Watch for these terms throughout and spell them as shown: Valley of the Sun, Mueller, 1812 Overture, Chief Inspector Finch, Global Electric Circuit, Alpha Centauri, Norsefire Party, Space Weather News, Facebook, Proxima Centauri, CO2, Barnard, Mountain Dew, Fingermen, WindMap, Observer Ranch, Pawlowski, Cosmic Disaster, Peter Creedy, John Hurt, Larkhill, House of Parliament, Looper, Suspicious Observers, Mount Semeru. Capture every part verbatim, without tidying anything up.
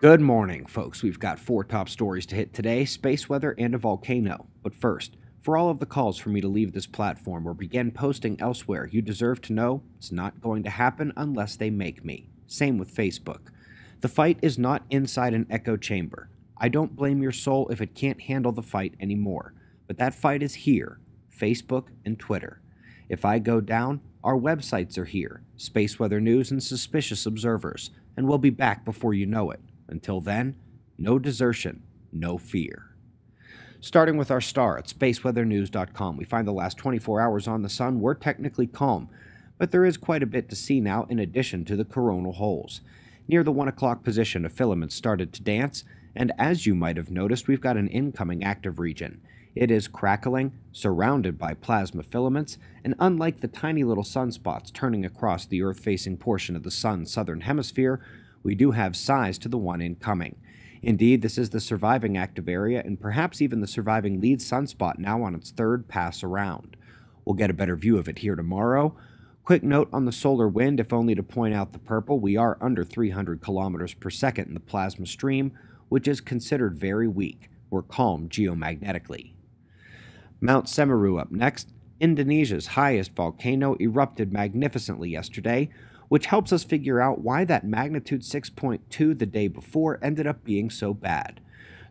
Good morning, folks. We've got four top stories to hit today, space weather, and a volcano. But first, for all of the calls for me to leave this platform or begin posting elsewhere, you deserve to know it's not going to happen unless they make me. Same with Facebook. The fight is not inside an echo chamber. I don't blame your soul if it can't handle the fight anymore. But that fight is here, Facebook and Twitter. If I go down, our websites are here, Space Weather News and Suspicious Observers, and we'll be back before you know it. Until then, no desertion, no fear. Starting with our star at space weather news dot com, we find the last twenty-four hours on the sun were technically calm, but there is quite a bit to see now in addition to the coronal holes. Near the one o'clock position, a filament started to dance, and as you might have noticed, we've got an incoming active region. It is crackling, surrounded by plasma filaments, and unlike the tiny little sunspots turning across the Earth-facing portion of the sun's southern hemisphere, we do have size to the one incoming. Indeed, this is the surviving active area and perhaps even the surviving lead sunspot now on its third pass around. We'll get a better view of it here tomorrow. Quick note on the solar wind, if only to point out the purple, we are under three hundred kilometers per second in the plasma stream, which is considered very weak. We're calm geomagnetically. Mount Semeru up next. Indonesia's highest volcano erupted magnificently yesterday, which helps us figure out why that magnitude six point two the day before ended up being so bad.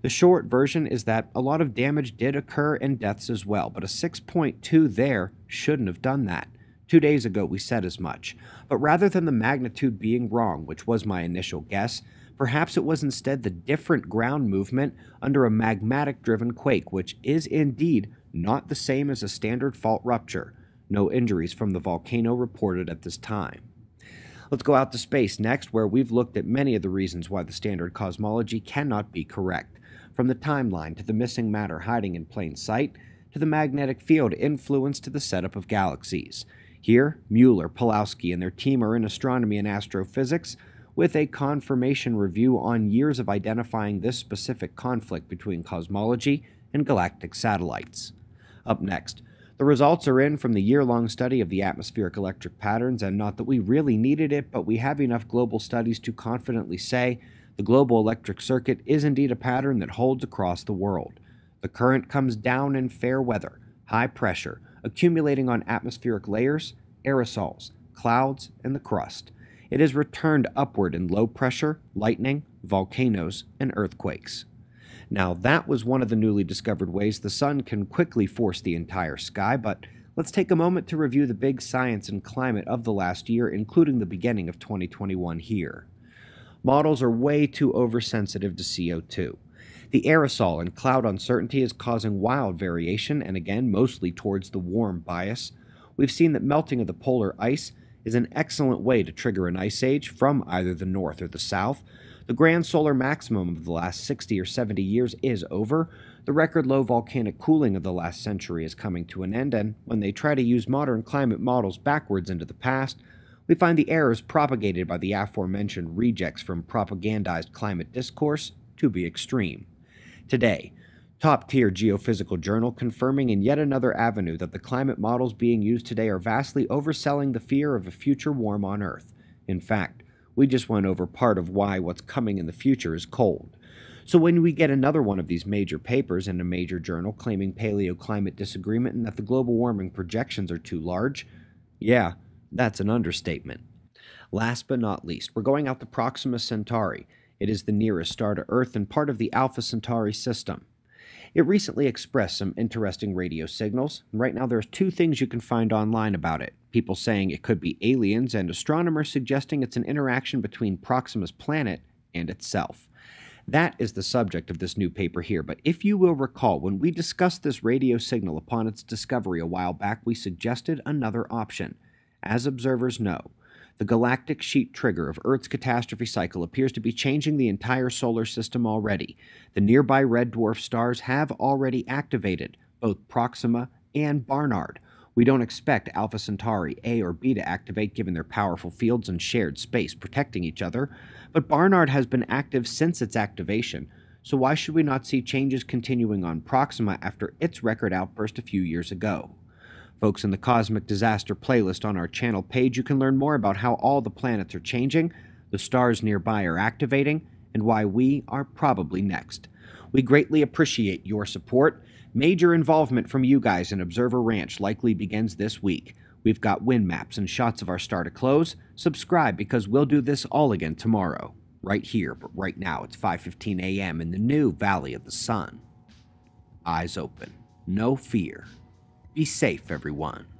The short version is that a lot of damage did occur and deaths as well, but a six point two there shouldn't have done that. Two days ago we said as much. But rather than the magnitude being wrong, which was my initial guess, perhaps it was instead the different ground movement under a magmatic-driven quake, which is indeed not the same as a standard fault rupture. No injuries from the volcano reported at this time. Let's go out to space next, where we've looked at many of the reasons why the standard cosmology cannot be correct. From the timeline to the missing matter hiding in plain sight, to the magnetic field influence to the setup of galaxies. Here, Mueller, Pawlowski, and their team are in astronomy and astrophysics with a confirmation review on years of identifying this specific conflict between cosmology and galactic satellites. Up next, the results are in from the year-long study of the atmospheric electric patterns, and not that we really needed it, but we have enough global studies to confidently say the global electric circuit is indeed a pattern that holds across the world. The current comes down in fair weather, high pressure, accumulating on atmospheric layers, aerosols, clouds, and the crust. It is returned upward in low pressure, lightning, volcanoes, and earthquakes. Now, that was one of the newly discovered ways the sun can quickly force the entire sky, but let's take a moment to review the big science and climate of the last year, including the beginning of twenty twenty-one here. Models are way too oversensitive to C O two. The aerosol and cloud uncertainty is causing wild variation, and again, mostly towards the warm bias. We've seen that melting of the polar ice is an excellent way to trigger an ice age from either the north or the south. The grand solar maximum of the last sixty or seventy years is over. The record low volcanic cooling of the last century is coming to an end, and when they try to use modern climate models backwards into the past, we find the errors propagated by the aforementioned rejects from propagandized climate discourse to be extreme. Today, top-tier geophysical journal confirming in yet another avenue that the climate models being used today are vastly overselling the fear of a future warm on Earth. In fact, we just went over part of why what's coming in the future is cold. So when we get another one of these major papers in a major journal claiming paleoclimate disagreement and that the global warming projections are too large, yeah, that's an understatement. Last but not least, we're going out to Proxima Centauri. It is the nearest star to Earth and part of the Alpha Centauri system. It recently expressed some interesting radio signals. Right now there's two things you can find online about it. People saying it could be aliens and astronomers suggesting it's an interaction between Proxima's planet and itself. That is the subject of this new paper here, but if you will recall, when we discussed this radio signal upon its discovery a while back, we suggested another option. As observers know, the galactic sheet trigger of Earth's catastrophe cycle appears to be changing the entire solar system already. The nearby red dwarf stars have already activated, both Proxima and Barnard. We don't expect Alpha Centauri A or B to activate given their powerful fields and shared space protecting each other, but Barnard has been active since its activation, so why should we not see changes continuing on Proxima after its record outburst a few years ago? Folks, in the Cosmic Disaster playlist on our channel page, you can learn more about how all the planets are changing, the stars nearby are activating, and why we are probably next. We greatly appreciate your support. Major involvement from you guys in Observer Ranch likely begins this week. We've got wind maps and shots of our star to close. Subscribe because we'll do this all again tomorrow. Right here, but right now it's five fifteen a m in the new Valley of the Sun. Eyes open. No fear. Be safe, everyone.